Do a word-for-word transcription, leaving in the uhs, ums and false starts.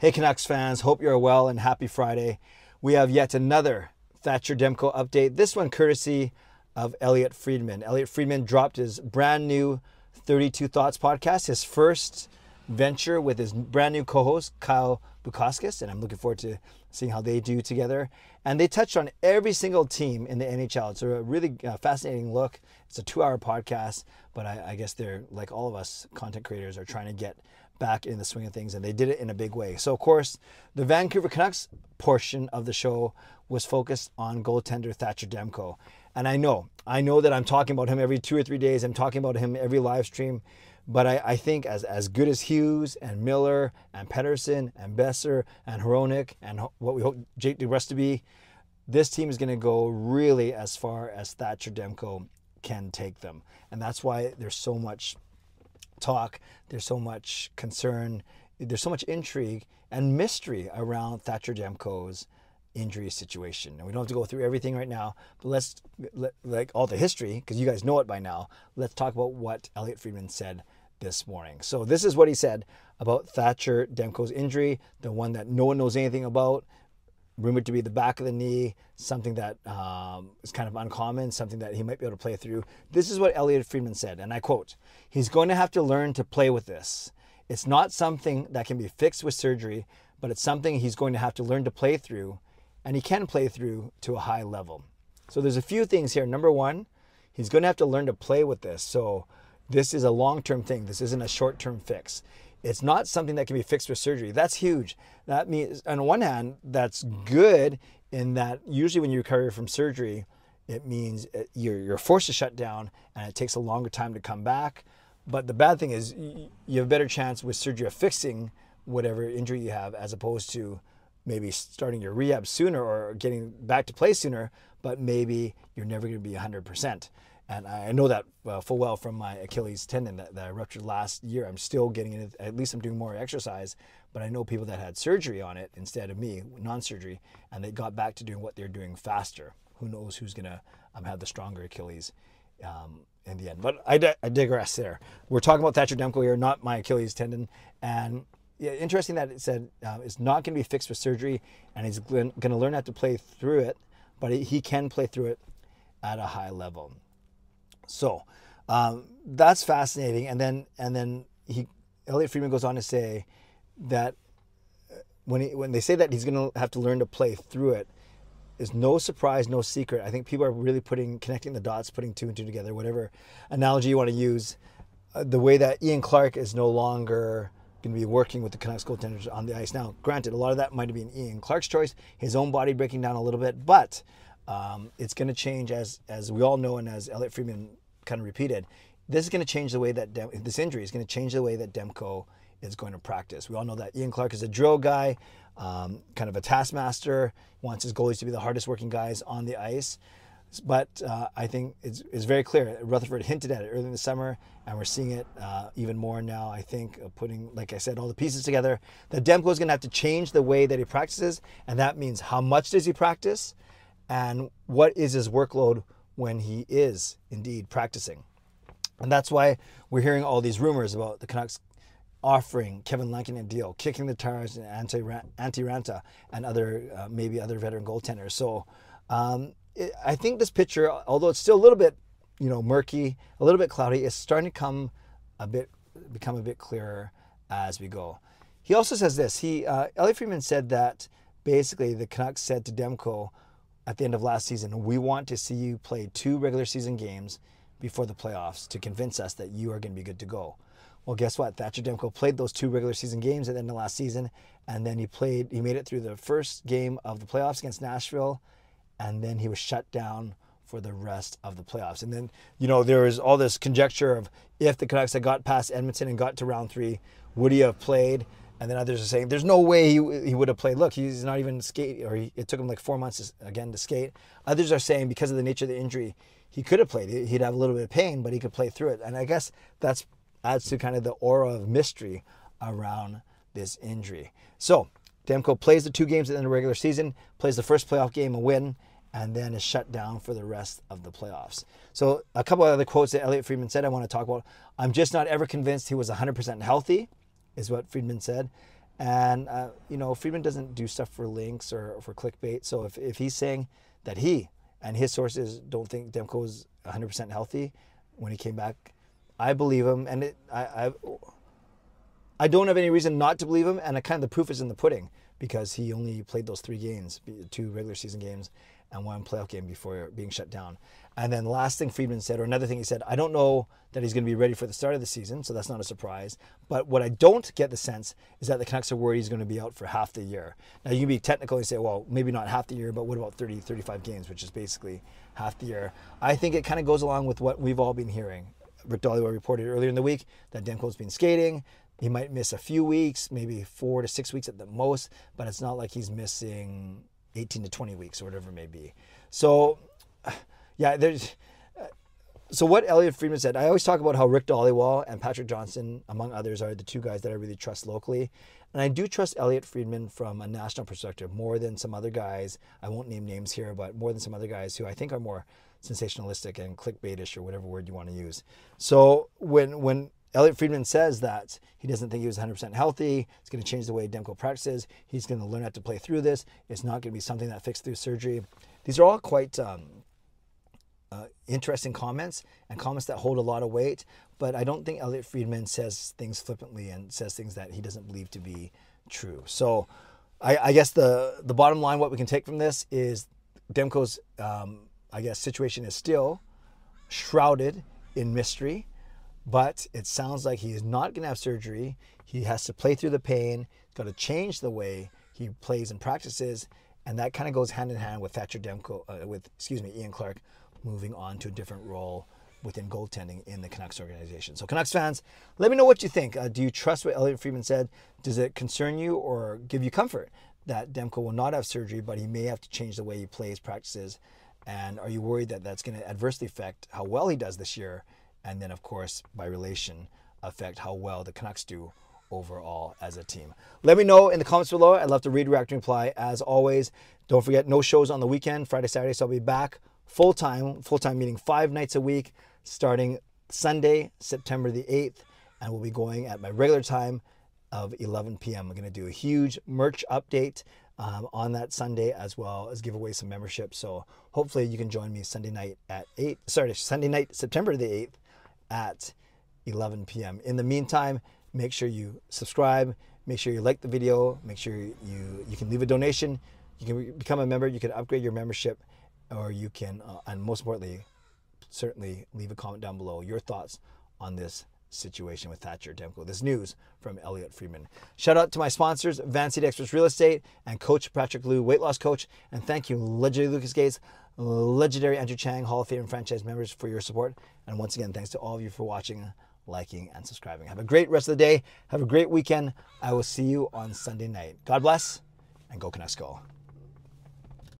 Hey Canucks fans, hope you're well and happy Friday. We have yet another Thatcher Demko update, this one courtesy of Elliotte Friedman. Elliotte Friedman dropped his brand new thirty-two Thoughts podcast, his first venture with his brand new co-host Kyle Bukauskas, and I'm looking forward to seeing how they do together. And they touched on every single team in the N H L. It's a really uh, fascinating look. It's a two-hour podcast, but I, I guess they're, like all of us content creators, are trying to get back in the swing of things, and they did it in a big way. So of course, the Vancouver Canucks portion of the show was focused on goaltender Thatcher Demko. And I know, I know that I'm talking about him every two or three days, I'm talking about him every live stream, but I, I think as, as good as Hughes and Miller and Pettersson and Boeser and Hronek and what we hope Jake DeBrusk to be, this team is gonna go really as far as Thatcher Demko can take them. And that's why there's so much talk, there's so much concern, there's so much intrigue and mystery around Thatcher Demko's injury situation. And we don't have to go through everything right now, but let's, let, like all the history, because you guys know it by now, let's talk about what Elliotte Friedman said this morning. So this is what he said about Thatcher Demko's injury, the one that no one knows anything about, rumored to be the back of the knee, something that um, is kind of uncommon, something that he might be able to play through. This is what Elliotte Friedman said, and I quote, "He's going to have to learn to play with this. It's not something that can be fixed with surgery, but it's something he's going to have to learn to play through, and he can play through to a high level." So there's a few things here. Number one, he's going to have to learn to play with this. So this is a long-term thing. This isn't a short-term fix. It's not something that can be fixed with surgery. That's huge. That means, on one hand, that's good in that usually when you recover from surgery, it means you're, you're forced to shut down and it takes a longer time to come back. But the bad thing is you have a better chance with surgery of fixing whatever injury you have as opposed to maybe starting your rehab sooner or getting back to play sooner, but maybe you're never going to be one hundred percent. And I know that uh, full well from my Achilles tendon that, that I ruptured last year. I'm still getting it, at least I'm doing more exercise, but I know people that had surgery on it instead of me, non-surgery, and they got back to doing what they're doing faster. Who knows who's gonna um, have the stronger Achilles um, in the end. But I, di I digress there. We're talking about Thatcher Demko here, not my Achilles tendon. And yeah, interesting that it said uh, it's not gonna be fixed with surgery and he's gonna learn how to play through it, but he can play through it at a high level. So um, that's fascinating. And then and then he, Elliotte Friedman goes on to say that when, he, when they say that he's going to have to learn to play through it, is no surprise, no secret. I think people are really putting, connecting the dots, putting two and two together, whatever analogy you want to use. Uh, the way that Ian Clark is no longer going to be working with the Canucks goaltenders on the ice. Now, granted, a lot of that might have been Ian Clark's choice, his own body breaking down a little bit, but um, it's going to change as, as we all know and as Elliotte Friedman kind of repeated, this is going to change the way that Dem this injury is going to change the way that Demko is going to practice. We all know that Ian Clark is a drill guy, um, kind of a taskmaster, wants his goalies to be the hardest working guys on the ice. But uh, I think it's, it's very clear. Rutherford hinted at it early in the summer, and we're seeing it uh, even more now, I think, uh, putting, like I said, all the pieces together, that Demko is going to have to change the way that he practices, and that means how much does he practice, and what is his workload when he is indeed practicing. And that's why we're hearing all these rumors about the Canucks offering Kevin Lankinen a deal, kicking the tires and Antti Ranta and other uh, maybe other veteran goaltenders. So um, it, I think this picture, although it's still a little bit you know murky, a little bit cloudy, is starting to come a bit become a bit clearer as we go. He also says this. He uh, Elliotte Friedman said that basically the Canucks said to Demko, at the end of last season, we want to see you play two regular season games before the playoffs to convince us that you are going to be good to go. Well, guess what? Thatcher Demko played those two regular season games at the end of last season, and then he played. He made it through the first game of the playoffs against Nashville, and then he was shut down for the rest of the playoffs. And then, you know, there was all this conjecture of if the Canucks had got past Edmonton and got to round three, would he have played? And then others are saying, there's no way he, he would have played. Look, he's not even skate, or he, it took him like four months to, again to skate. Others are saying because of the nature of the injury, he could have played. He'd have a little bit of pain, but he could play through it. And I guess that's adds to kind of the aura of mystery around this injury. So Demko plays the two games at the end of the regular season, plays the first playoff game, a win, and then is shut down for the rest of the playoffs. So a couple of other quotes that Elliotte Friedman said I want to talk about. I'm just not ever convinced he was one hundred percent healthy, is what Friedman said. And, uh, you know, Friedman doesn't do stuff for links or, or for clickbait. So if, if he's saying that he and his sources don't think Demko is one hundred percent healthy when he came back, I believe him. And it, I, I I don't have any reason not to believe him. And I, kind of the proof is in the pudding, because he only played those three games, two regular season games and one playoff game before being shut down. And then last thing Friedman said, or another thing he said, I don't know that he's going to be ready for the start of the season, so that's not a surprise. But what I don't get the sense is that the Canucks are worried he's going to be out for half the year. Now, you can be technical and say, well, maybe not half the year, but what about thirty, thirty-five games, which is basically half the year. I think it kind of goes along with what we've all been hearing. Rick Dhaliwal reported earlier in the week that Demko's been skating. He might miss a few weeks, maybe four to six weeks at the most, but it's not like he's missing eighteen to twenty weeks or whatever it may be. So, yeah, there's... Uh, so what Elliotte Friedman said, I always talk about how Rick Dhaliwal and Patrick Johnson, among others, are the two guys that I really trust locally. And I do trust Elliotte Friedman from a national perspective more than some other guys. I won't name names here, but more than some other guys who I think are more sensationalistic and clickbaitish, or whatever word you want to use. So when... when Elliotte Friedman says that he doesn't think he was one hundred percent healthy, it's going to change the way Demko practices, he's going to learn how to play through this, it's not going to be something that fixed through surgery. These are all quite um, uh, interesting comments, and comments that hold a lot of weight, but I don't think Elliotte Friedman says things flippantly and says things that he doesn't believe to be true. So I, I guess the, the bottom line, what we can take from this is Demko's, um, I guess, situation is still shrouded in mystery. But it sounds like he is not going to have surgery. He has to play through the pain. He's got to change the way he plays and practices, and that kind of goes hand in hand with Thatcher Demko, uh, with excuse me, Ian Clark, moving on to a different role within goaltending in the Canucks organization. So Canucks fans, let me know what you think. Uh, do you trust what Elliotte Friedman said? Does it concern you or give you comfort that Demko will not have surgery, but he may have to change the way he plays, practices? And are you worried that that's going to adversely affect how well he does this year? And then, of course, by relation, affect how well the Canucks do overall as a team. Let me know in the comments below. I'd love to read, react, and reply. As always, don't forget, no shows on the weekend, Friday, Saturday. So I'll be back full-time, full-time meaning five nights a week, starting Sunday, September the eighth. And we'll be going at my regular time of eleven p m I'm going to do a huge merch update um, on that Sunday, as well as give away some memberships. So hopefully you can join me Sunday night at eight. Sorry, Sunday night, September the eighth. At eleven p m In the meantime, make sure you subscribe, make sure you like the video, make sure you you can leave a donation, you can become a member, you can upgrade your membership, or you can, uh, and most importantly, certainly leave a comment down below your thoughts on this situation with Thatcher Demko, this news from Elliotte Friedman. Shout out to my sponsors, Vancity Experts Real Estate and Coach Patrick Liu, weight loss coach, and thank you, legendary Lucas Gates, legendary Andrew Chang, Hall of Fame franchise members, for your support. And once again, thanks to all of you for watching, liking, and subscribing. Have a great rest of the day. Have a great weekend. I will see you on Sunday night. God bless, and go Canucks go.